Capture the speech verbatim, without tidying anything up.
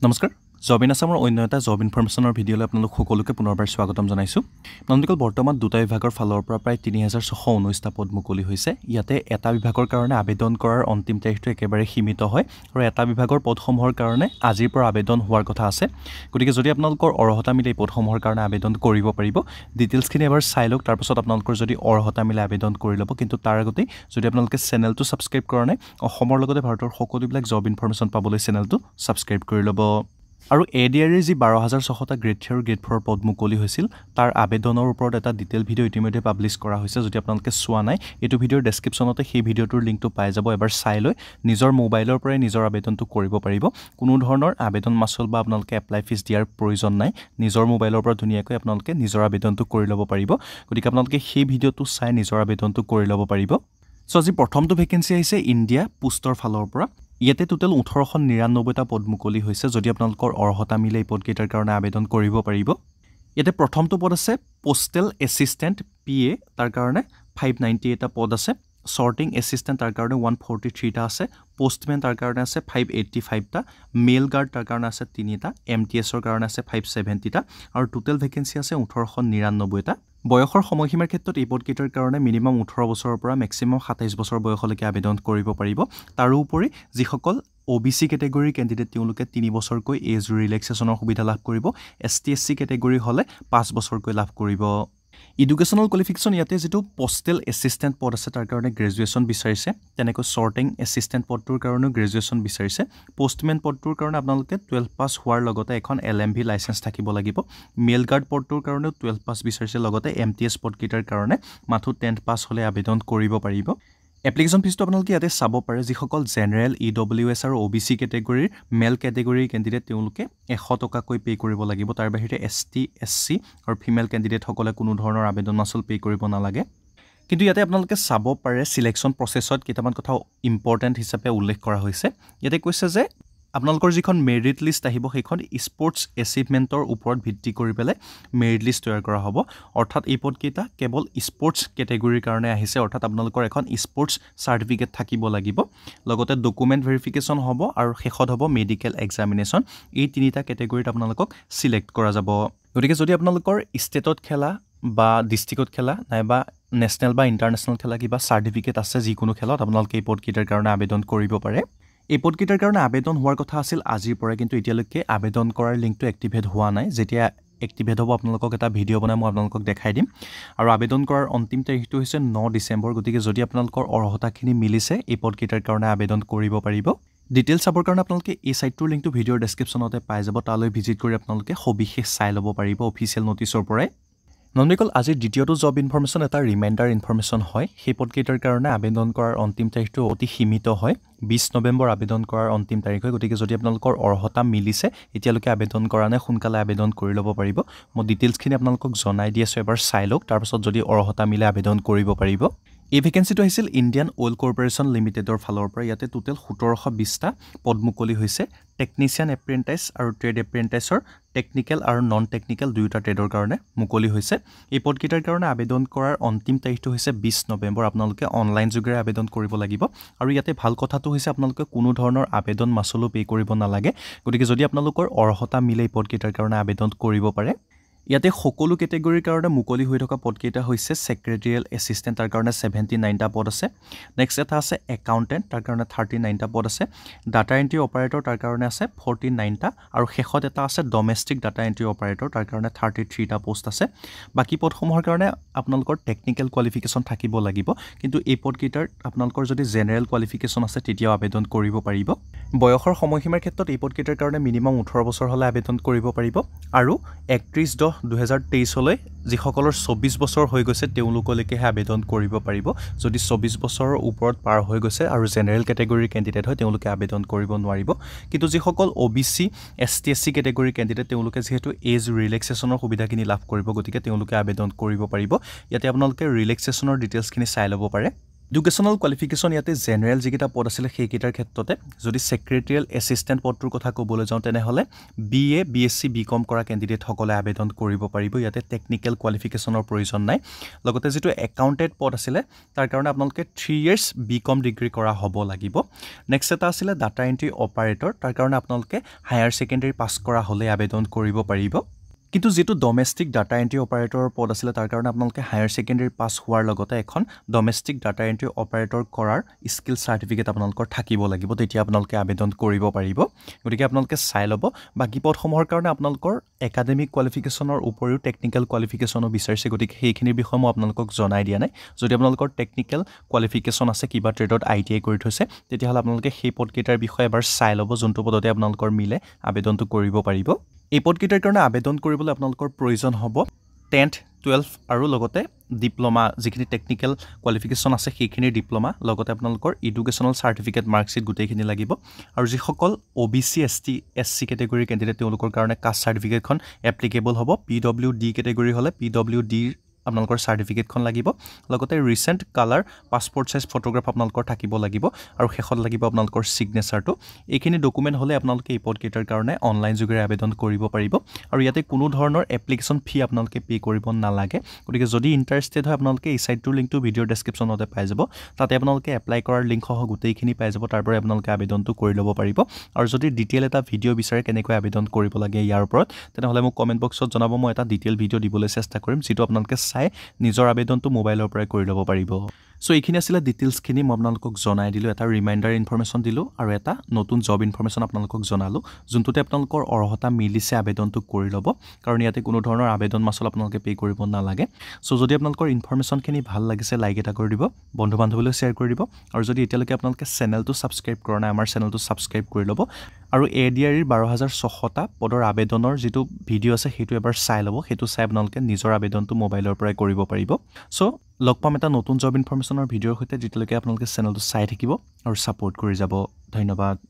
Namaskar, job in Assam or Oinata job information or video lab Naluk Hokoluke Punobar Swagatam Zanaisu. Nandical Bortoma Dutai Vagor Falor Property Tini has a Sohono Stapod Mukuli Huse, Yate, Etabi Bakor Karana Abedon Kor on Tim Tech Ebere Himitohoi, or Etabi Bagor Pothom Hor Karne, Azipor Abedon Huarkotase, Kurikazori Abnalkor or Hotamile Pothom Hor Karna Abedon Koribo Peribo, Details Kinever Silok Tarpos of Nalkorzori or Hotamile Abedon Korilabok into Taragote, Zodiabnalkes channel to subscribe Korne, or Homologo de Hartor Hokodi Black Job Information Public channel to subscribe Korilobo. আৰু এডিআৰৰ যি বাৰ হাজাৰ ছশ টা grade three আৰু grade four পদ মুকলি হৈছিল তাৰ আবেদনৰ ওপৰত এটা ডিটেইল ভিডিও ইতিমধ্যে পাবলিশ কৰা হৈছে যদি আপোনালোকে চোৱা নাই এটো ভিডিওৰ ডেসক্ৰিপচনতে সেই ভিডিওটোৰ লিংকটো পাই যাব এবাৰ চাই লৈ নিজৰ মোবাইলৰ পৰা নিজৰ আবেদনটো কৰিব পাৰিব কোনো ধৰণৰ আবেদন মাচুল বা আপোনালোকে এপ্লাই ফিজ দিয়াৰ প্ৰয়োজন নাই নিজৰ মোবাইলৰ পৰা ধুনীয়াকৈ আপোনালোকে নিজৰ আবেদনটো কৰি ল'ব পাৰিব গতিকে আপোনালোকে সেই ভিডিওটো চাই নিজৰ আবেদনটো কৰি ল'ব পাৰিব সো আজি প্ৰথমটো ভেকেন্সি আহিছে ইন্ডিয়া পোষ্টৰ ফালৰ পৰা ইয়াতে টোটাল ওঠৰশ নিৰান্নব্বৈ টা পদ মুকলি হৈছে যদি আপোনালোকৰ অৰ্হতা মিলে পদকেইটাৰ কাৰণে আবেদন কৰিব পাৰিব ইয়াতে প্ৰথমটো পদ আছে পোষ্টেল এসিস্ট্যান্ট পিএ তাৰ কাৰণে পাঁচশ নব্বৈ টা পদ আছে sorting assistant তাৰ কাৰণে এক শ পঁয়ষষ্ঠি টা আছে postman তাৰ কাৰণে আছে পাঁচশ পঁচাশী টা mail guard তাৰ কাৰণে আছে তিনি টা mts ৰ কাৰণে আছে পাঁচশ সত্তৰ টা আৰু টোটাল ভেকেন্সি আছে ওঠৰশ নিৰান্নব্বৈ টা বয়সৰ সময়সীমাৰ ক্ষেত্ৰত এই পদ কেইটাৰ কাৰণে মিনিমাম ওঠৰ বছৰৰ পৰা মেক্সিমাম সাতাইছ বছৰ বয়সলৈকে আবেদন কৰিব পাৰিব তাৰ উপৰি যিসকল O B C category candidate তেওঁলোকে তিনি বছৰ কৈ age relaxation সুবিধা লাভ কৰিব S T S C category হলে পাঁচ বছৰ কৈ লাভ কৰিব Educational qualification ইয়াতে যেটো postal assistant পদ আছে তাৰ কাৰণে গ্ৰেজুৱেচন বিচাৰিছে তেনেকৈ sorting assistant পদটোৰ কাৰণে গ্ৰেজুৱেচন বিচাৰিছে postman পদটোৰ কাৰণে আপোনালোকে বাৰ পাস হোৱাৰ লগতে এখন L M V লাইসেন্স থাকিব লাগিব mail guard পদটোৰ কাৰণে বাৰ পাস বিচাৰিছে লগতে M T S পদকেইটাৰ কাৰণে মাথো দহ পাস হলে আবেদন কৰিব পাৰিব Application fees to আপোনালোকে ইয়াতে সাব পাৰে যিসকল জেনাৰেল E W S আৰু O B C category male category candidate তেওঁলোকে এশ টকা কৈ পে কৰিব লাগিব তাৰ বাহিৰে S T S C আৰু female candidate সকলে কোনো ধৰণৰ আবেদন মাচুল পে কৰিব নালাগে কিন্তু ইয়াতে আপোনালোকে সাব পাৰে selection processত কিমান কথা ইম্পৰ্টেন্ট হিচাপে উল্লেখ কৰা হৈছে ইয়াতে কৈছে যে আপোনালোকৰ যিখন মেৰিট লিষ্ট আহিব সেইখন স্পৰ্টছ এচিভমেন্টৰ ওপৰত ভিত্তি কৰি পেলে মেৰিট লিষ্ট তৈয়াৰ কৰা হ'ব অৰ্থাৎ এই পদকেইটা কেৱল স্পৰ্টছ কেটেগৰীৰ কাৰণে আহিছে অৰ্থাৎ আপোনালোকৰ এখন স্পৰ্টছ সাৰ্টিফিকেট থাকিব লাগিব লগতে ডকুমেন্ট ভেৰিফিকেচন হ'ব আৰু শেষত হ'ব মেডিকেল এক্সামিনেচন এই তিনিটা কেটেগৰীত আপোনালোকক সিলেক্ট কৰা যাব গতিকে যদি আপোনালোকৰ ষ্টেটত খেলা বা ডিস্ট্ৰিক্টত খেলা নাইবা নেচনেল বা ইন্টাৰনেচনেল খেলা কিবা সাৰ্টিফিকেট আছে যিকোনো খেলত আপোনালোকে এই পদকেইটাৰ কাৰণে আবেদন কৰিব পাৰে এই পদকেইটাৰ কাৰণে আবেদন হোৱাৰ কথা আছিল আজিৰ পৰা কিন্তু এতিয়ালৈকে আবেদন কৰাৰ লিংকটো এক্টিভেট হোৱা নাই যেতিয়া এক্টিভেট হ'ব আপোনালোকক এটা ভিডিও বনাই মই আপোনালোকক দেখাই দিম আৰু আবেদন কৰাৰ অন্তিম তাৰিখটো হৈছে ন ডিচেম্বৰ গতিকে যদি আপোনালোকৰ অৰ্হতাখিনি মিলিছে এই পদকেইটাৰ কাৰণে আবেদন কৰিব পাৰিব ডিটেইলছ চাবৰ কাৰণে আপোনালোকে এই সাইটটোৰ লিংকটো ভিডিওৰ ডেসক্ৰিপচনতে পাই যাব তালৈ ভিজিট কৰি আপোনালোকে সবিশেষ চাই ল'ব পাৰিব অফিচিয়েল নোটিছৰ পৰা নন্দিকল আজি দ্বিতীয়টো জব ইনফৰমেচন এটা ৰিমাইন্ডাৰ ইনফৰমেচন হয় সেই পদকেইটাৰ কাৰণে আবেদন কৰাৰ অন্তিম তাৰিখটো অতি সীমিত হয় বিশ নৱেম্বৰ আবেদন কৰাৰ অন্তিম তাৰিখ হয় গতিকে যদি আপোনালোকৰ অৰ্হতা মিলিছে এতিয়ালৈকে আবেদন কৰা নাই সোনকালে আবেদন কৰি ল'ব পাৰিব মই ডিটেইলছখিনি আপোনালোকক জনাই দি আছো এবাৰ চাই লওক তাৰ পাছত যদি অৰ্হতা মিলে আবেদন কৰিব পাৰিব এই ভেকেন্সিটো আহিছিল ইণ্ডিয়ান অইল কৰ্পোৰেচন লিমিটেডৰ ফালৰ পৰা ইয়াতে টোটাল সোতৰশ বিশ টা পদ মুকলি হৈছে টেকনিশিয়ান এপ্ৰেন্টিছ আৰু ট্ৰেড এপ্ৰেন্টিছৰ টেকনিক্যাল আৰু নন টেকনিক্যাল দুয়োটা ট্ৰেডৰ কাৰণে মুকলি হৈছে এই পদকেইটাৰ কাৰণে আবেদন কৰাৰ অন্তিম তাৰিখটো হৈছে বিশ নৱেম্বৰ আপোনালোকে অনলাইন যোগে আবেদন কৰিব লাগিব আৰু ইয়াতে ভাল কথাটো হৈছে আপোনালোকে কোনো ধৰণৰ আবেদন মাচুল পে কৰিব নালাগে গতিকে যদি আপোনালোকৰ অৰ্হতা মিলে এই পদকেইটাৰ কাৰণে আবেদন কৰিব পাৰে ইয়াতে সকলো কেটেগৰীৰ কাৰণে মুকলি হৈ থকা পদকেইটা হৈছে সেক্ৰেটাৰিয়াল এসিস্ট্যান্ট তাৰ কাৰণে সত্তৰ নব্বৈ টা পদ আছে নেক্সট এটা আছে একাউন্টেন্ট তাৰ কাৰণে ত্ৰিশ নব্বৈ টা পদ আছে ডাটা এন্ট্ৰি অপাৰেটৰ তাৰ কাৰণে আছে পঞ্চাশ নব্বৈ টা আৰু শেষত এটা আছে ডমেষ্টিক ডাটা এন্ট্ৰি অপাৰেটৰ তাৰ কাৰণে ত্ৰিশ টা পোষ্ট আছে বাকি পদসমূহৰ কাৰণে আপোনালোকৰ টেকনিক্যাল কোৱালিফিকেচন থাকিব লাগিব কিন্তু এই পদকেইটাৰ আপোনালোকৰ যদি জেনাৰেল কোৱালিফিকেচন আছে তেতিয়া আবেদন কৰিব পাৰিব বয়সৰ সময়সীমাৰ ক্ষেত্ৰত এই পদকেইটাৰ কাৰণে মিনিমাম ওঠৰ বছৰ হ'লে আবেদন কৰিব পাৰিব আৰু একত্ৰিশ দুই হাজাৰ তেইছ হলে যিসকলৰ চৌব্বিশ বছৰ হৈ গৈছে তেওঁলোকলৈকে আবেদন কৰিব পাৰিব যদি চৌব্বিশ বছৰৰ ওপৰত পাৰ হৈ গৈছে আৰু জেনাৰেল কেটেগৰী ক্যান্ডিডেট হয় তেওঁলোকে আবেদন কৰিব নোৱাৰিব কিন্তু যিসকল O B C S T S C category candidate তেওঁলোকে যেহেতু এজ ৰিলেক্সেচনৰ সুবিধাখিনি লাভ কৰিব গতিকে তেওঁলোকে আবেদন কৰিব পাৰিব ইয়াতে আপোনালোকে ৰিলেক্সেচনৰ ডিটেইলছখিনি চাই ল'ব পাৰে Educational qualification yate general jikita pod asile sei kitar khetrote jodi secretarial assistant podtur kotha ko bole jaun tene hole BA BSc BCom kora candidate hokole abedon koribo paribo yate technical qualification or provision nai logote jitu accountant pod asile tar karone apnalke three years BCom degree kora hobo lagibo next eta asile data entry operator tar karone apnalke higher secondary pass kora hole abedon koribo paribo কিন্তু যেটো domestic data entry operator পদ আছিল তার কারণে আপোনালকে higher secondary pass হোৱাৰ লগতে এখন domestic data entry operator কৰাৰ স্কিল সাৰ্টিফিকেট আপোনালকৰ থাকিব লাগিব তেতিয়া আপোনালকে আবেদন কৰিব পাৰিব গতিকে আপোনালকে চাই লব বাকি পদসমূহৰ কাৰণে আপোনালকৰ একাডেমিক কোৱালিফিকেচনৰ উপৰিও টেকনিক্যাল কোৱালিফিকেচনো বিচাৰিছে গতিকে সেইখিনি বিষয় মই আপোনালকক জনাই দিয়া নাই যদি আপোনালকৰ টেকনিক্যাল কোৱালিফিকেচন আছে কিবা ট্ৰেডত আইটিআই কৰি থৈছে তেতিয়া হল আপোনালকে সেই পদকেইটাৰ বিষয়ে এবাৰ চাই লব যোনটো পদতে আপোনালকৰ মিলে আবেদনটো কৰিব পাৰিব এই পদকেইটাৰ কাৰণে আবেদন কৰিবলৈ আপোনালোকৰ প্ৰয়োজন হ'ব tenth twelfth আৰু লগতে ডিপ্লোমা যিখিনি টেকনিক্যাল কোৱালিফিকেচন আছে সেইখিনি ডিপ্লোমা লগতে আপোনালোকৰ এডুকেচনাল সাৰ্টিফিকেট মাৰ্কশিট গুটেখিনি লাগিব আৰু যিসকল OBC ST SC category candidate তেওঁলোকৰ কাৰণে কাষ্ট সাৰ্টিফিকেটখন এপ্লিকেবল হ'ব পিডব্লিউডি কেটেগৰী হলে পিডব্লিউডি আপোনালোকৰ সাৰ্টিফিকেটখন লাগিব লগতে recent colour passport size photograph আপোনালোকৰ থাকিব লাগিব আৰু হেখত লাগিব আপোনালোকৰ সিগনেচাৰটো এইখিনি ডকুমেন্ট হলে আপোনালোকে এই পডকেটাৰ কাৰণে অনলাইন যোগে আবেদন কৰিব পাৰিব আৰু ইয়াতে কোনো ধৰণৰ এপ্লিকেচন ফি আপোনালোকে পে কৰিব নালাগে গতিকে যদি ইন্টাৰেস্টেড হয় আপোনালোকে এই সাইটৰ লিংকটো ভিডিও ডেসক্ৰিপচনতে পাই যাব তাতে আপোনালোকে এপ্লাই কৰাৰ লিংক সহ গুটেইখিনি পাই যাব তাৰপৰা আপোনালোকে আবেদনটো কৰি ল'ব পাৰিব আৰু যদি ডিটেইল এটা ভিডিও বিচাৰে কেনেকৈ আবেদন কৰিব লাগে ইয়াৰ ওপৰত তেনেহলে মোক কমেন্ট বক্সত জনাব মই এটা ডিটেইল ভিডিও দিবলৈ চেষ্টা কৰিম যেটো আপোনালোকে নিজৰ আবেদনটো মোবাইলৰ পৰা কৰি ল'ব পাৰিব সো এইখিনি আছিল ডিটেইলস খিনি মই আপোনালোকক জনাই দিলো এটা ৰিমাইন্ডাৰ ইনফৰমেশন দিলো আৰু এটা নতুন জব ইনফৰমেশন আপোনালোকক জনালো যোনটোতে আপোনালোকৰ অৰহতা মিলিছে আবেদনটো কৰি ল'ব কাৰণ ইয়াতে কোনো ধৰণৰ আবেদন মাচল আপোনালোকে পে কৰিব নালাগে সো যদি আপোনালোকৰ ইনফৰমেশন খিনি ভাল লাগিছে লাইক এটা কৰি দিব বন্ধু বান্ধৱীলৈ শেয়াৰ কৰি দিব আৰু যদি এতিয়ালৈকে আপোনালোকে চেনেলটো সাবস্ক্ৰাইব কৰা নাই আমাৰ চেনেলটো সাবস্ক্ৰাইব কৰি ল'ব আৰু এডিআৰ বাৰ হাজাৰ ছশ টা পদৰ আবেদনৰ যেটো ভিডিও আছে হেতু এবাৰ চাই ল'ব হেতু চাই আপোনালোকে নিজৰ আবেদনটো মোবাইলৰ পৰা কৰিব পাৰিব সো লগ পাম এটা নতুন জব ইনফৰমেশনৰ ভিডিওৰ সৈতে যেতিয়ালৈকে আপোনালোকে চেনেলটো চাই থাকিব আৰু সাপোৰ্ট কৰি যাব ধন্যবাদ